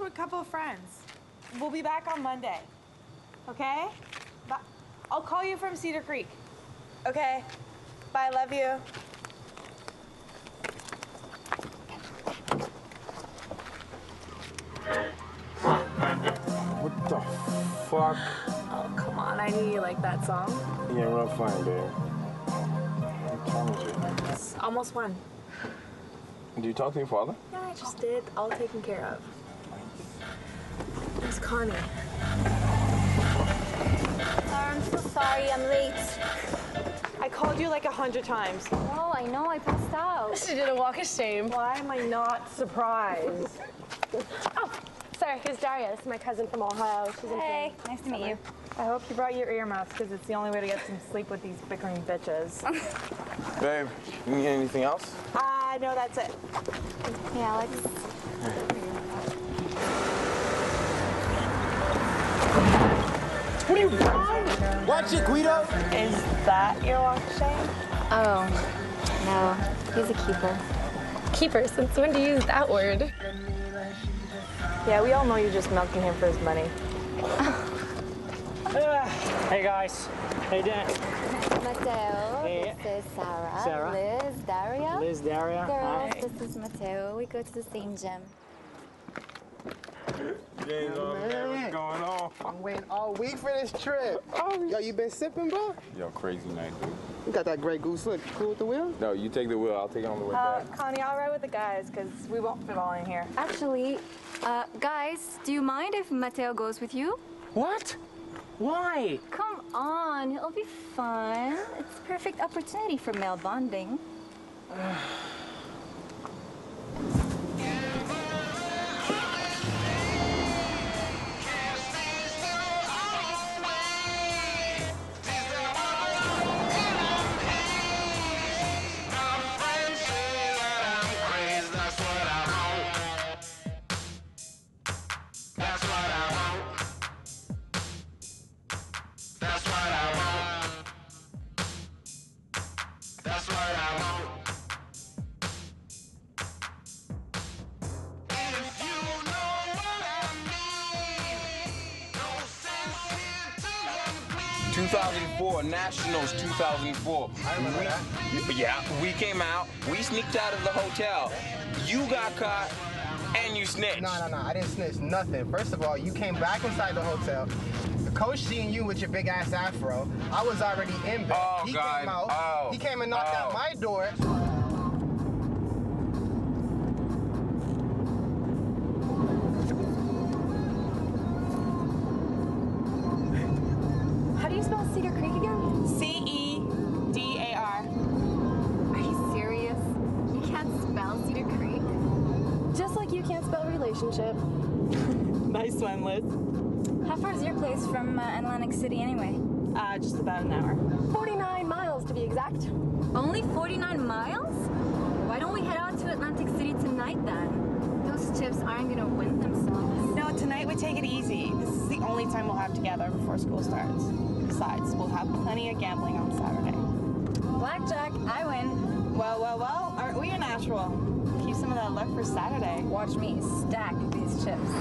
we're a couple of friends. We'll be back on Monday, okay? Bye. I'll call you from Cedar Creek. Okay, bye, love you. What the fuck? Oh, come on, I knew you liked that song. Yeah, real fine, babe. What time is it? It's almost 1. Did you talk to your father? Yeah, I just did, all taken care of. It's Connie. I'm so sorry, I'm late. I called you like 100 times. Oh, I know, I passed out. She did a walk of shame. Why am I not surprised? Oh, sorry, here's Darius, my cousin from Ohio. She's hey, in nice to meet you. I hope you brought your earmuffs, because it's the only way to get some sleep with these bickering bitches. Babe, you need anything else? No, that's it. Yeah, Alex. What are you doing? Watch it, Guido! Is that your walk of shame? Oh, no. He's a keeper. Keeper? Since when do you use that word? Yeah, we all know you're just milking him for his money. Hey, guys. How you doing? Mateo. Hey. This is Sarah. Sarah. Liz, Daria. Liz, Daria. Girls, hi. This is Mateo. We go to the same gym. James, what's going on? I'm waiting all week for this trip. Oh, yo, you been sipping, bro? Yo, crazy night, dude. You got that Grey Goose look. You cool with the wheel? No, you take the wheel. I'll take it on the way back. Connie, I'll ride with the guys, because we won't fit all in here. Actually, guys, do you mind if Mateo goes with you? What? Why? Come on, it'll be fun. It's a perfect opportunity for male bonding. Nationals 2004. I remember that. Yeah, we came out, we sneaked out of the hotel. You got caught and you snitched. No, I didn't snitch nothing. First of all, you came back inside the hotel. The coach seeing you with your big ass afro. I was already in bed. Oh, he God. Came out, oh, he came and knocked out my door. Nice one, Liz. How far is your place from Atlantic City anyway? Just about an hour. 49 miles to be exact. Only 49 miles? Why don't we head out to Atlantic City tonight then? Those tips aren't going to win themselves. No, tonight we take it easy. This is the only time we'll have together before school starts. Besides, we'll have plenty of gambling on Saturday. Blackjack, I win. Well, aren't we a natural? Keep some of that luck for Saturday. Watch me stack these chips.